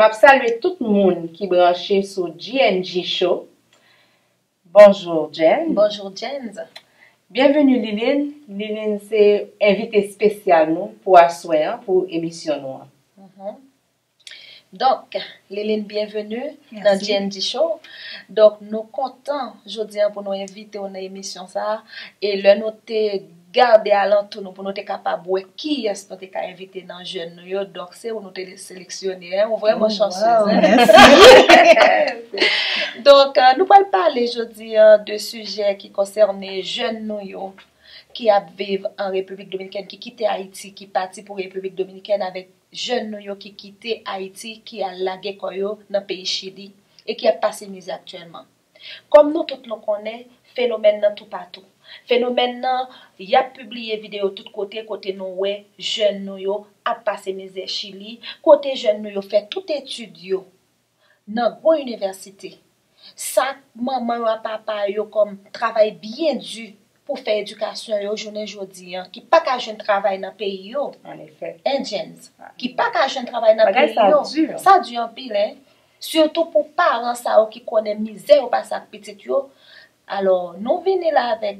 M'a salué tout le monde qui branché sur GNG Show. Bonjour Jen. Bonjour Jen. Bienvenue Liline. Liline c'est invitée spéciale nous pour asseoir pour émission noire. Donc, Liline, bienvenue. Merci. Dans GNG Show. Donc, nous comptons aujourd'hui pour nous inviter à l'émission ça et le noter garder à l'entour pour nous être capable de qui est-ce que nous avons invité dans le jeune. Donc, c'est où nous avons sélectionné. On est vraiment chanceux. Donc, nous allons parler aujourd'hui de sujets qui concernent les jeunes qui vivent en République dominicaine, qui quittent Haïti, qui partent pour la République dominicaine avec jeunes qui quittent Haïti, qui a lagué dans le pays Chili et qui a passé mise actuellement. Comme nous tous nous connaissons, phénomène tout partout. Phénomène il y a publié vidéo tout côté, côté nous, jeunes nous, a passé mise Chili, côté jeunes nous, fait tout étude dans une université. Ça, maman ou papa yo comme travail bien dû pour faire éducation yo journée jodi hein, qui pas qu'à jeune travail dans pays yo. En effet. Indiens qui pas qu'à jeune travail dans pays yo. Ça dure en pile hein. Surtout pour parents ça qui connaît misère ou pas ça petit yo. Alors, nous venons là avec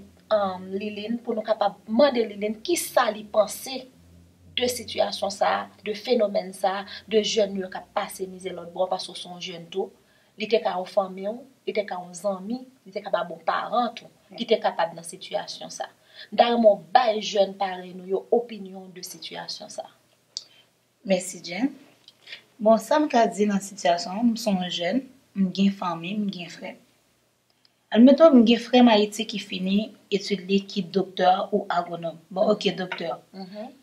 Liline pour nous capable demander Liline qui ça lui penser de situation ça, de phénomène ça, de jeunes qui passent misère l'autre bord parce que sont jeunes tout. Il était qu'à aux familles, il était qu'à aux amis, il était qu'à bon parent, il était capable dans situation ça. Dans mon bail jeune parler nous yo opinion de situation ça. Merci Jean. Bon ça me qu'a dit dans situation, me sont jeune, me gain famille, me gain frère. Admettons me gain frère Haïti qui finit études qui docteur ou agronome. Bon OK docteur.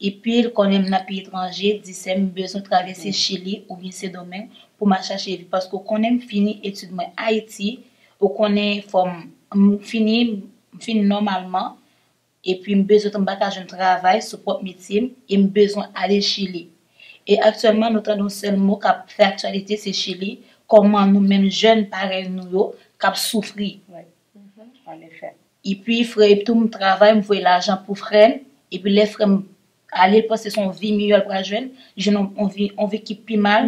Et puis il connaît un pays étranger, dit c'est besoin traverser Chili ou bien ces domaines. Pour ma chercher parce qu'on connaît fini études en Haïti, on connaît forme fini normalement et puis besoin de bagage de travail sur propre métier et besoin aller Chili. Et actuellement nous avons seul mot qui fait actualité c'est Chili, comment nous mêmes jeunes pareil nous cap souffrir. En effet. Et puis frère tout mon travail, me voyait l'argent pour frère et puis les frères aller passer son vie meilleure pour jeune, on vit qui plus mal,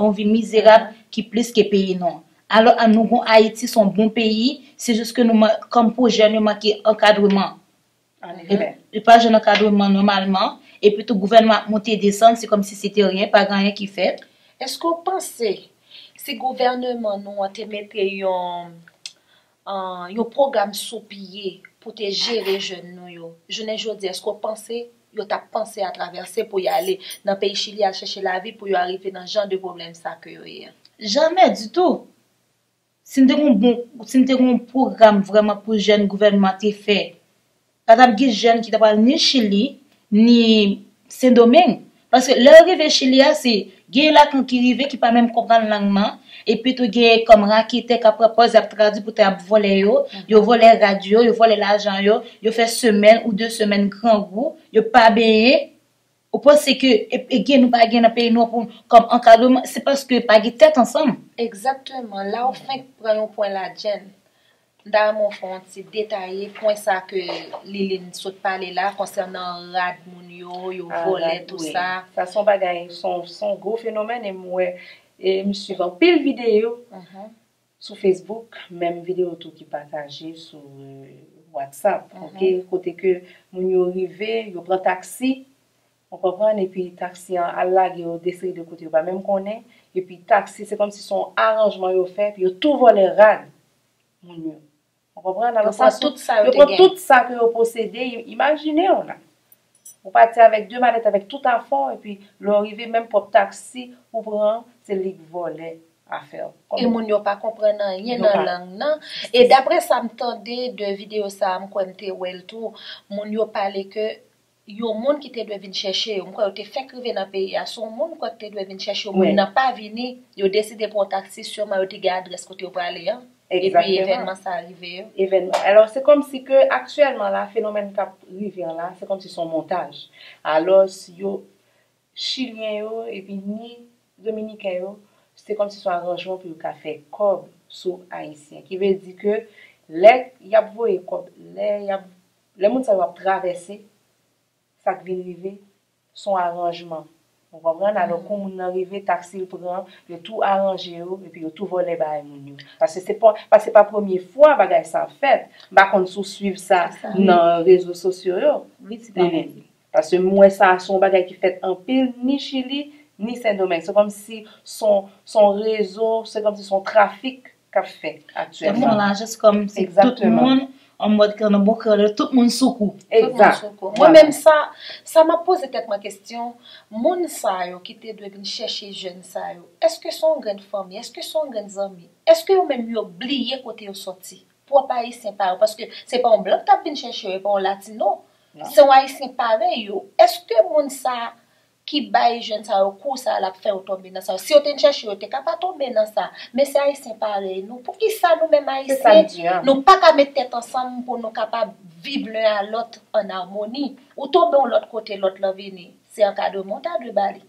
on vit misérable, qui plus que pays non. Alors à nous Haïti son bon pays, c'est juste que nous comme pour jeunes manquer encadrement. Et pas jeune encadrement normalement et puis tout gouvernement monter descendre, c'est comme si c'était rien, pas grand rien qui fait. Est-ce que vous pensez si gouvernement nous a metté un programme sous pied pour te gérer jeunes nous? Je ne sais pas, est-ce que vous pensez yo t'a pensé à traverser pour y aller dans pays Chili à chercher la vie pour y arriver dans genre de problème ça que yo y a. Jamais du tout. Si nous avons un programme vraiment pour jeunes gouvernement t'est fait. Pas d'ab jeunes qui t'a ni Chili ni Saint-Domingue parce que l'arrivée Chili c'est gay là quand qui arrive qui pas même comprendre langue et puis tout gay comme raquette qui propose à traduire pour t'a voler yo voler radio yo voler l'argent yo fait semaine ou 2 semaines grand goût yo pas payé ou pense que gay nous pas gay dans pays nous comme encadrement c'est parce que pas gay tête ensemble exactement là on fait prend un point la gêne dans mon fond c'est détaillé point ça que Liline saute parler là concernant rad moun yo voler tout ça ça son bagaille son gros phénomène et moi et me suivant pile vidéo sur Facebook, même vidéo tout qui partagée sur WhatsApp. OK, côté que moun yo arrivé, yo prend taxi, on comprend et puis taxi en allag yo décide de côté pas même connaît et puis taxi c'est comme si son arrangement yo fait, yo tout voler rad moun yo. On comprend alors ça tout ça que yo possédé, imaginez on là. On partait avec 2 mallettes avec tout à fond et puis l'arrivée même pour taxi ou prend c'est les volets à faire. Et mon yo pas comprendre rien dans langue non et d'après ça m'entendait de vidéo ça me connait well tout mon yo parler que yo monde qui était devine chercher on quoi te fait crever dans pays à son monde quoi te devine chercher on n'a pas venir yo décider pour taxi sûrement yo te garde adresse côté pour aller hein. Exactement. Et puis événement ça arrivé. Événement. Alors c'est comme si que actuellement là phénomène qui arrive là, c'est comme si son montage. Alors si yo chilien yo et puis ni dominicain yo, c'est comme si son arrangement pour café cob sous haïtien. Qui veut dire que les y a voyé cob, les monde ça va traverser ça qui vient arriver son arrangement. Vous comprenez? Alors, quand on arrive, taxi le prend, il tout arrangé, et puis il tout volé par les gens. Parce que ce n'est pas la première fois que ça fait. Je ne suivre ça dans les réseaux sociaux. Oui, c'est vrai. Parce que moi, ça, son bagage qui fait en pile, ni Chili, ni Saint-Domingue. C'est comme si son réseau, c'est comme si son trafic qu'a fait actuellement. Tout le monde là, juste comme si tout le monde en mode qu'on a beaucoup de tout le monde soukou. Exact. Moi-même, ça m'a posé peut-être ma question. Mon sa yo qui te doit chercher jeune sa yo, est-ce que son grande famille, est-ce que son grande amis, est-ce que vous même oublié côté sorti? Pour pas ici par parce que c'est pas un blanc qui t'a venu chercher, pas un latino. C'est un haïtien pareil yo. Est-ce que mon sa qui baille jeune ça au cours ça l'a fait tomber dans ça si on te cherche on te capable tomber dans ça mais c'est haïtien pareil nous pour qui ça nous même haïtien nous pas qu'à mettre tête ensemble pour nous capable vivre l'un à l'autre en harmonie ou tomber de l'autre côté l'autre là venir c'est un cas de montage de Bali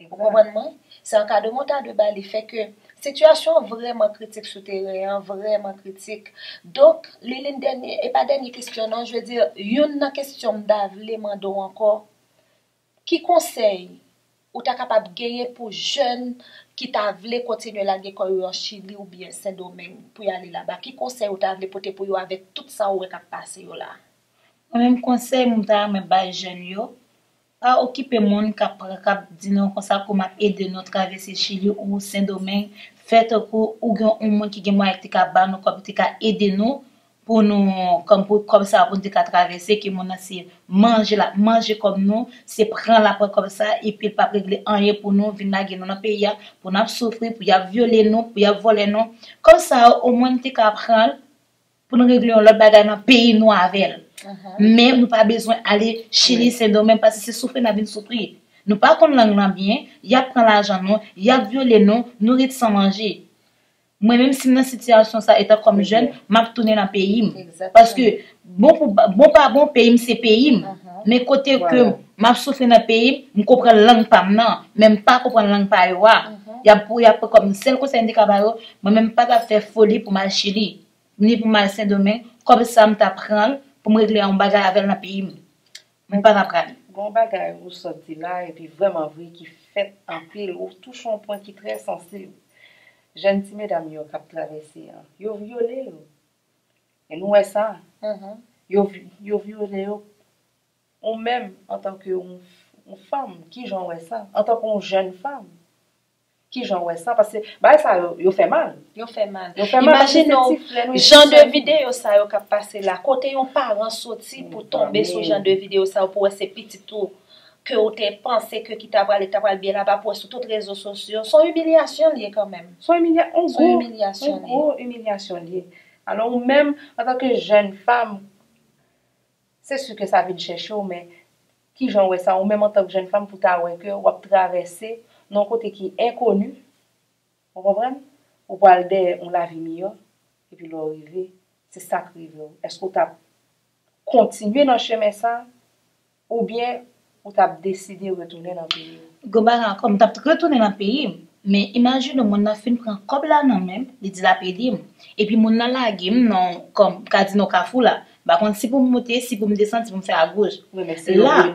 vous comprenez moi c'est un cas de montage de Bali fait que situation vraiment critique sur terrain, vraiment critique. Donc, les derniers et pas dernier questionnement, je veux dire, une question d'avler mando encore qui conseil ou tu es capable de gagner pour jeunes qui t'avle continuer la guerre en Chili ou bien Saint-Domingue pour y aller là-bas? Qui conseil ou t'avle pour te pour avec tout ça ou est passé là? Même conseil mon ta me ba jeune yo pas occuper monde capable dit non comme ça comment aider notre traverser Chili ou Saint-Domingue fait ko ou gen un monde qui gen moyen qui capable nous comme t'ka aider nous pour nous comme ça pour nous traverser que mon c'est manger la manger comme nous c'est prendre la prendre comme ça et puis pas régler rien pour nous venir dans notre pays pour nous souffrir pour y violer nous pour y voler nous comme ça au moins tu capable prendre pour nous régler l'autre bagage dans pays nous avec mais nous pas besoin aller Chili Saint-Domingue parce que c'est souffrir n'a venir souffrir nous pas connait langue bien y a prendre l'argent nous y a violer nous nourrir sans manger. Moi même si dans situation ça étant comme jeune, m'a tourner dans pays parce que bon pas bon pays c'est pays mais côté que m'a souffrir dans pays, me comprend langue pas non, même pas comprendre langue pas yo. Y a comme celle que c'est indicateur, moi même pas ta faire folie pour ma Chili, ni pour ma Saint-Domingue, comme ça me t'apprendre pour me régler un bagage avec dans pays. Même pas apprendre. Bon bagage vous sorti là et puis vraiment vrai qui fait en pile ou touche un point qui très sensible. Jeunes mesdames qui ont traversé, ils ont violé. Et nous, ça, ils ont violé. Ou même, en tant que femme, qui j'en ai ça? En tant qu'une jeune femme, qui j'en ai ça? Parce que ça, ils ont fait mal. Ils ont fait mal. Imaginez, genre de vidéo, ça, ils ont passé là. Côté, ils ont parents sorti pour tomber sur genre de vidéo, ça, pour ces petits tours. Que vous pensez que qui t'a bien là-bas pour sur toutes les réseaux sociaux, son humiliation liée quand même. Son humiliation liée. Alors même en tant que jeune femme, c'est sûr que ça vient chercher, mais qui j'en ouais ça, ou même en tant que jeune femme pour t'avoir que ou traverser non côté qui est inconnu, vous comprenez? Ou parle d'air, on la vie meilleure et puis l'arrivée, c'est ça qui arrive. Est-ce que tu as continué dans le chemin ça, ou bien ou tu as décidé de retourner dans le pays? Gobara, comme tu as retourné dans le pays, mais imagine mon film prend comme là non même, il dit la pédime. Et puis mon la game non comme Kadino Kafou là, par contre si vous me montez, si vous me descendez, si vous me faites à gauche. Oui, mais c'est là,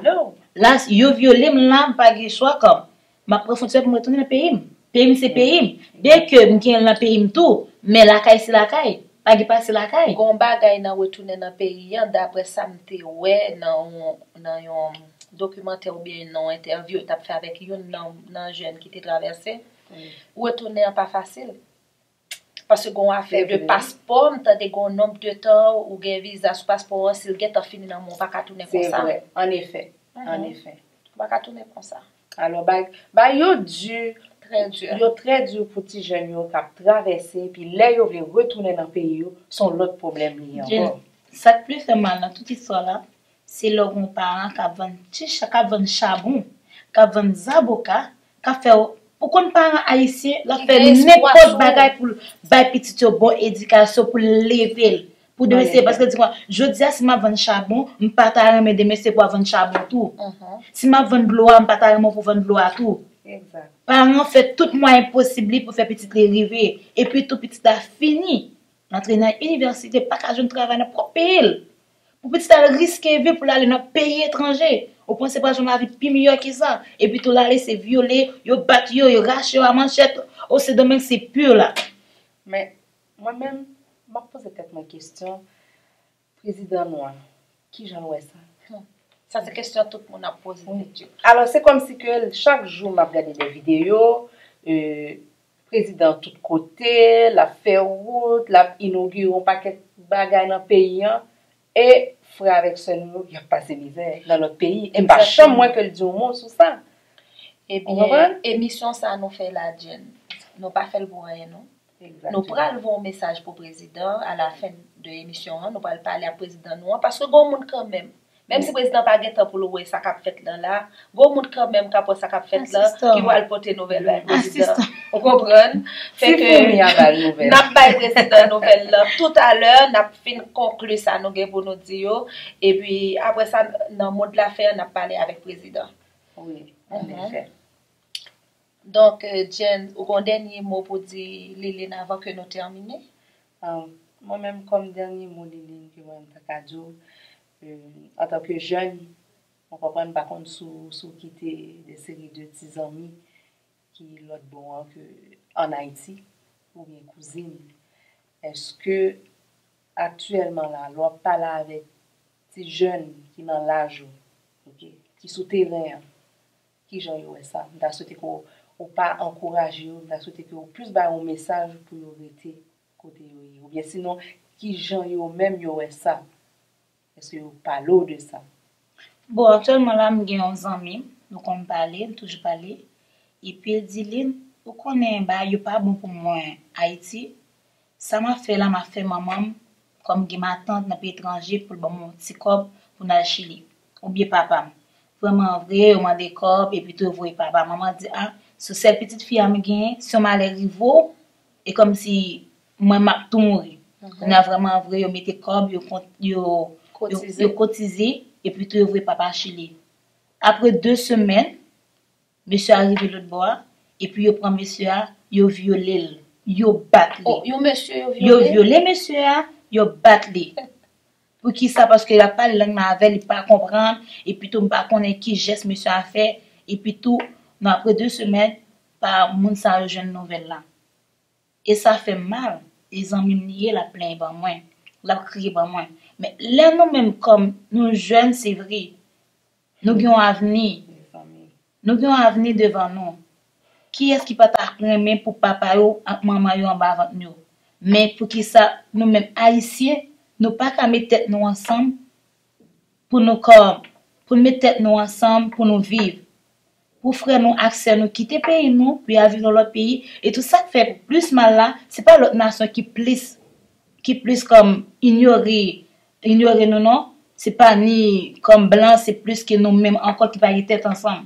yo violé là, pas de choix comme ma profondeur pour retourner dans le pays. Pays c'est pays. Bien que me gagne dans le pays tout, mais la caille c'est la caille. Pas de passer la caille. Gomba gagne dans retourner dans le pays d'après ça me ouais dans documentaire ou bien non interview tu as fait avec un jeune qui t'est traversé ou retourner pas facile parce que on a fait de passeport tu as des gros nombre de temps ou gain visa sur passeport s'il gain tu fini dans mon pas qu'à tourner comme ça en effet pas qu'à tourner comme ça alors bah yo dur très dur pour petit jeune yo qui traverser puis là yo veut retourner dans pays sont l'autre problème lié encore ça te plus mal dans toute histoire là. C'est leurs parents qui vendent charbon, qui vendent avocat, qui font. Pourquoi les parents haïtiens font n'importe quoi pour les petits bonne éducation, pour lever, pour demain? Parce que je dis si je vends charbon, je ne partage pas demain c'est pour vendre charbon tout. Si je vends de l'eau, je ne partage pas pour vendre de l'eau tout. Les parents font tout le moyen possible pour faire petit rêver. Et puis tout petit a fini. L'entraînement à l'université, pas qu'à je ne travaille pas pour payer. Pour petit risquer de vivre pour aller dans un pays étranger. Vous pensez pas que ma vie plus meilleure que ça? Et puis tout là, c'est violé, vous battez, vous rachez à manchette. Oh, c'est domaine, c'est pur là. Mais moi-même, je me pose peut-être ma question. Président Noir, qui j'en vois ça? Ça, c'est une question que tout le monde a posée. Alors, c'est comme si que chaque jour, je regarde des vidéos. Président de tous côtés, la fait route, la inaugure un paquet de bagages dans le pays. Et frère avec ce nous, il y a pas de misère dans notre pays. Et pas chance moins que le du monde sur ça. Et bien, émission ça nous fait la gêne. Nous n'avons pas fait le bon rien, non? Nous prenons un message pour le président à la fin de l'émission. Nous prenons parler à président nous, parce que bon monde quand même. Même si le président n'a pas de temps pour le ça qu'a fait là, il y a des gens quand même qui ça qu'a fait là, qui vont porter nouvelle là. Vous comprenez? Fait que nous avons pas président nouvelle là. Tout à l'heure, nous avons fini conclure ça nous pour nous dire et puis après ça dans le monde de l'affaire, nous avons parlé avec le président. Oui, en effet. Donc Jen, vous avez un dernier mot pour dire Liline avant que nous terminions? Moi même comme dernier mot Liline que moi je dire en tant que jeune, on ne comprend pas qu'on sous quitter des séries de petits amis qui l'autre bon an que en Haïti ou bien cousine. Est-ce que actuellement là, l'on parle avec ces jeunes qui dans l'âge, okay, qui sont terrain, qui j'en ai ça, on souhaite qu'on pas encourager, on souhaite qu'on plus bah un message pour nous rester côté ou bien sinon qui j'en ai même eu ça. Est-ce que vous parlez de ça? Bon, actuellement, là, j'ai 11 amis. Nous avons parlé, toujours parlé. Et puis, elle dit, vous connaissez, il n'est pas bon pour moi en Haïti. Ça m'a fait, là, m'a fait maman, comme ma tante dans le pays étranger, pour mon petit cop, pour aller Chili. Ou bien papa. Vraiment vrai, on m'a des copes, et puis tout, vous voyez papa. Maman dit, ah, sur cette petite fille, si on m'a les rivaux, et comme si moi, m'a tout mouru. On a vraiment vrai, on met des copes, on cotisé. Yo cotisé et puis tu ouvres papa Chili. Après 2 semaines, monsieur arrive l'autre bois et puis il prend monsieur, il viole, il bat. Oh, il viole monsieur, il bat. Pour qui ça? Parce que la parole langue m'avait, il pas comprendre et puis tout pas connaît qui geste monsieur a fait et puis tout. Mais après 2 semaines, par monde ça jeune nouvelle là. Et ça fait mal. Ils ont mimé la plainte par moi, la crié par moi. Mais là, nous-mêmes, comme nous jeunes, c'est vrai, nous avons un avenir. Nous avons un avenir devant nous. Qui est-ce qui peut t'apprendre pour papa ou maman en bas avant nous? Mais pour qui ça, nous-mêmes, haïtiens, nous pas qu'à mettre tête nous ensemble pour nous corps, pour mettre tête nous ensemble, pour nous vivre. Pour frère nous accès, nous quitter pays nous, puis à vivre dans l'autre pays. Et tout ça qui fait plus mal là, c'est pas l'autre nation qui plus comme ignorer. Ignorer nous, non, c'est pas ni comme blanc, c'est plus que nous-mêmes encore qui parlent tête ensemble.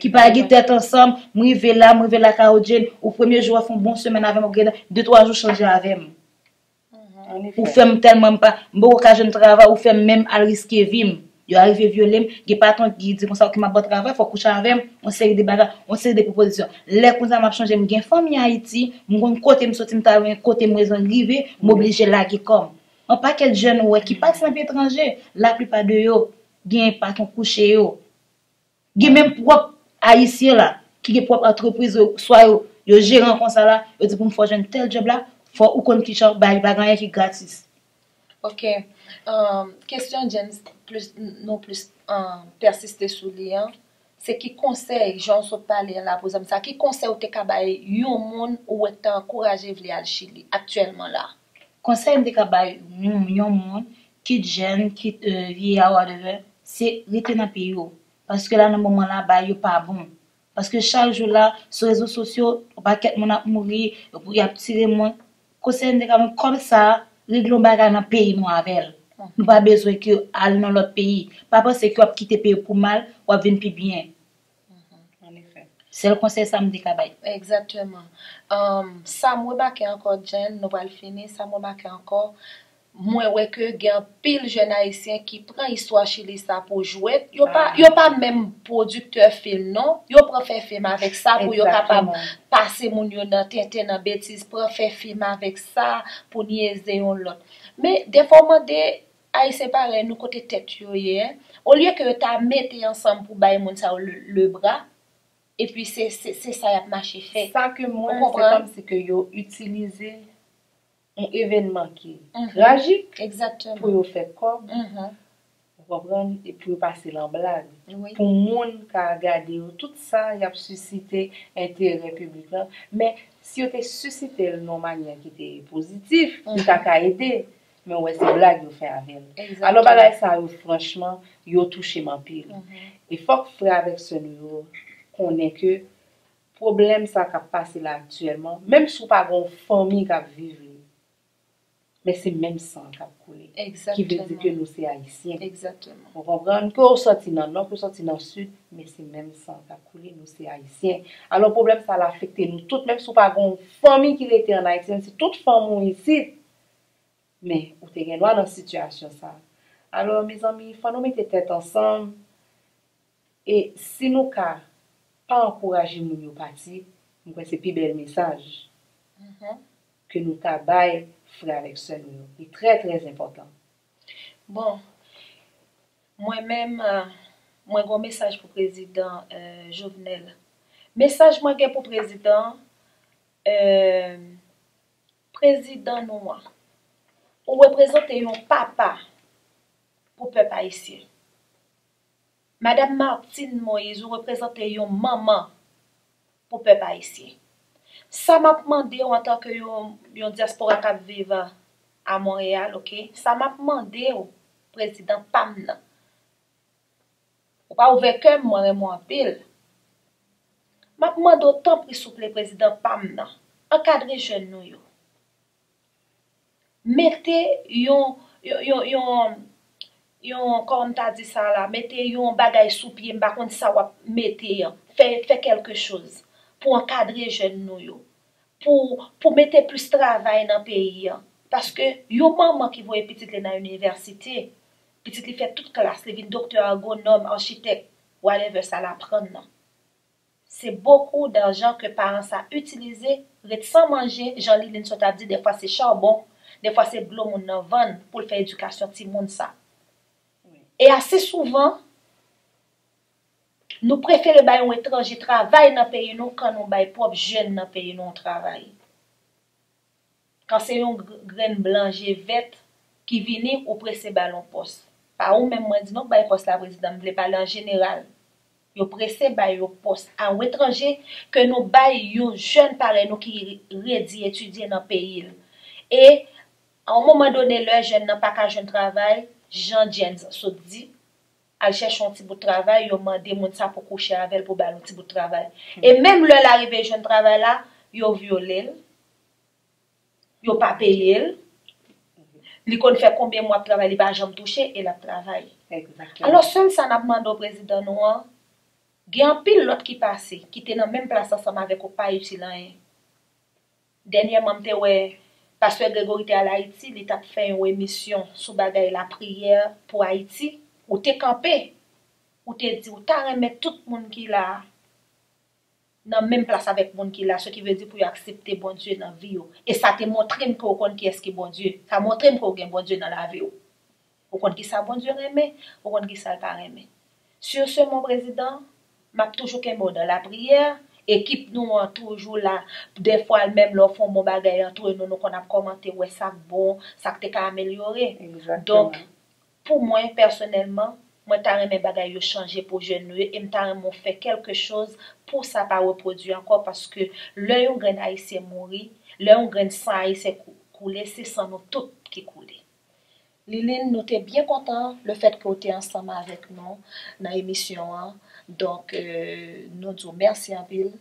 Qui parlent tête ensemble, m'rive là, Kaodjel, au premier jour, font bonne semaine avec moi, 2-3 jours changer avec moi. Ou fait tellement pas, bon, quand je ne travaille, ou fait même à risquer vim. Il arrive violent, il n'y a pas de qui dit qu'on s'en occupe de travail, il faut coucher avec moi, on sait des bagages, on sait des propositions. Là, quand ça m'a changé, j'ai une famille en Haïti, mon côté, je suis un côté, je suis arrivé, je suis obligé de laguer comme. On pas quel jeune ouais qui passe dans l'étranger, la plupart de yo gain pas ton coucher yo. Gain même propre haïtien là, qui est propre entreprise soit yo gérant comme ça là, yo dit pour me faire jeune tel job là, faut ou qu'on qui char bail bagan qui gratis. OK. Question James plus non plus persister sous lien, c'est qui conseille j'en so parler là pour ça qui conseille te ka bail yon monde ou est encourager vle al Chili actuellement là. Conseil de Kabay, yon moun, qui jeune, qui vieillard, whatever, c'est rester dans le pays. Parce que là, dans le moment là, il n'est pas bon. Parce que chaque jour là, sur les réseaux sociaux, on va quitter mon mourir, il y a petit monde. Conseil de Kabay, comme ça, régler les bagages dans le pays, nous avec. Nous pas besoin d'aller dans l'autre pays. Papa, c'est qu'on va quitter le pays pour mal, ou va venir plus bien. En effet. C'est le conseil de Kabay. Exactement. Ça m'a remarqué encore, Jen, nous allons finir, ça m'a remarqué encore. Moi, ouais que il y a un pile jeune haïtien qui prend l'histoire chez les ça pour jouer. Il n'y a pas même producteur film, non. Il prend faire film avec ça pour capable passer mon yon dans tintin dans bêtise, prend faire film avec ça pour niaiser l'autre. Mais des fois, des haïtiens pareil, nous côté tête yo, Au lieu que tu mettez ensemble pour bailler le bras, et puis c'est ça qui a marché fait. Ça que moi, c'est comme si yo utilisé un événement qui est tragique. Exactement. Pour yo faire comme. Et puis passer l'emblade. Oui. Pour les gens qui ont regardé tout ça, il a suscité intérêt public. Mais si vous avez suscité de manière qui était positive, vous avez aidé. Mais ouais, c'est blague que vous faites avec. Exactement. Alors, ça, franchement, vous touchez ma pile. Et il faut que avec ce niveau, qu'on ait que le problème qui a passé là actuellement, même si vous n'avez pas de famille qui vit. Mais c'est même sang qui a coulé. Qui veut dire que nous sommes haïtiens. Exactement. On comprend que nous sortons dans le nord, nous sortons dans le sud, mais c'est même sang qui a coulé, nous sommes haïtiens. Alors le problème, ça l'a affecté nous toutes, même si nous n'avons pas une famille qui était en Haïti, si toute famille ici, mais nous sommes dans la situation. Alors mes amis, il faut nous mettre tête ensemble. Et si nous ne pas encourager nous partir, c'est le plus bel message que nous travaillons. Frère avec ce nous, c'est très très important. Bon, moi-même, moi un message pour le président Jovenel. Message moi pour le président, Noa. On représente un papa pour peuple haïtien. Madame Martine Moïse, on représente un maman pour peuple haïtien. Ça m'a demandé en tant que yon diaspora qui vit à Montréal, ok? Ça m'a demandé au président Pamna. Ou pas ouvert que moi en pile. M'a demandé autant pour souple le président Pamna. Encadrer jeune nous yo. Mettez yon comme t'as dit ça là, mettez yon bagay sous pied, m'ba konn ça wap mettez yon. Fait quelque chose. Pour encadrer jeunes nous, pour mettre plus de travail dans le pays. Parce que les mamans qui voient petite dans l'université, petite qui fait toute classe, les docteur, agronome, architecte, whatever, ça l'apprendre. C'est beaucoup d'argent que les parents ont utilisé, sans manger, Jean-Liline a dit, des fois c'est charbon, des fois c'est de l'eau en vanne pour faire éducation petit monde ça. Et assez souvent, nous préférons bailler un étranger travail dans le pays nous quand nous baillons propre jeune dans le pays nous travail. Quand c'est une graine blanche et verte qui vient ou pressé ballon poste. Par où même moi dis non bailler poste la président, je veux parler en général. Yo pressé bailler poste à un étranger que nous baillons jeune parents nous qui ready étudier dans le pays. Et à un moment donné leur jeune n'a pas qu'un jeune travail, Jean Jens se dit elle cherche un petit bout de travail, elle demande des gens pour coucher avec elle pour faire un petit bout de travail. Et même lorsqu'elle arrive à jeune travail, elle viole, elle ne pas payer, elle ne fait combien de mois de travail, elle ne va jamais toucher et elle travaille. Alors, seul ça n'a demandé au président noir, il y a un pilote qui passe, qui était dans la même place ensemble avec le pays utile. Dernièrement, Pasteur Grégory était à Haïti, il a fait une émission sous bagaille la prière pour Haïti. Ou t'es campé, ou t'es dit, ou t'as remis tout le monde qui est là, dans la même place avec le monde qui est là, ce qui veut dire pour accepter bon Dieu dans la vie. Et ça te montre que vous connaissez qui est-ce qui est bon Dieu. Ça montre que vous connaissez bon Dieu dans la vie. Vous connaissez qui ça bon Dieu remet, vous connaissez qui ça pas remet. Sur ce, mon président, m'a toujours qu'un mot dans la prière. Équipe nous en toujours là, des fois même leur font bon bagay entre nous, nous qu'on a commenté, ouais, ça bon, ça te ka améliorer. Donc, pour moi, personnellement, moi, mes bagages ont changé pour jeunes et m'ont fait quelque chose pour ça pas reproduire encore parce que l'œil grain haïtien mourir, l'œil grain sang haïtien couler, c'est sans nous toutes qui couler. Liline, nous t'es bien content le fait que vous êtes ensemble avec nous dans l'émission. Donc, nous disons merci en pile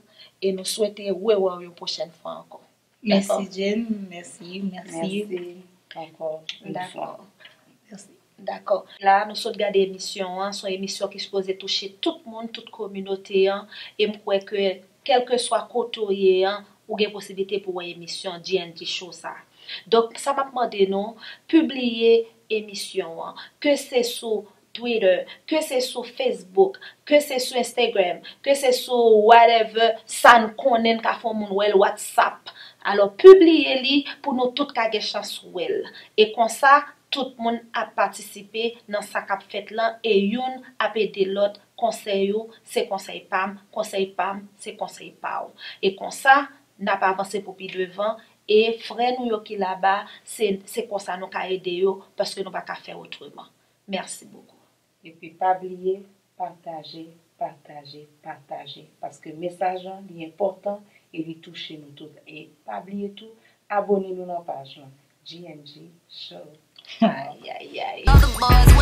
et nous souhaitons revoir une prochaine fois encore. Merci Jane, merci. Encore une fois. Merci. D'accord. Là, nous sommes regardés l'émission, son émission qui se pose toucher tout le monde, toute communauté, et je crois que quel que soit côté, ou une possibilité pour une émission GNG Show ça. Donc, ça m'a demandé non, publier émission, que c'est sur Twitter, que c'est sur Facebook, que c'est sur Instagram, que c'est sur whatever, ça nous connaît qu'à fond mon WhatsApp. Alors, publiez-les pour nous toutes qu'à chance ou elle. Et comme ça, tout le monde a participé dans sa cap fête là et youn a aidé l'autre conseil yo c'est conseil pam c'est conseil pao et comme ça n'a pas avancé pour plus devant et frère nous qui là-bas c'est comme ça nous ka aider yo parce que nous pas ka faire autrement. Merci beaucoup. Et puis pas oublier partager partager partager parce que message est important et il touche nous tous et pas oublier tout abonnez-nous à la page GNG Show. Aïe, aïe, aïe.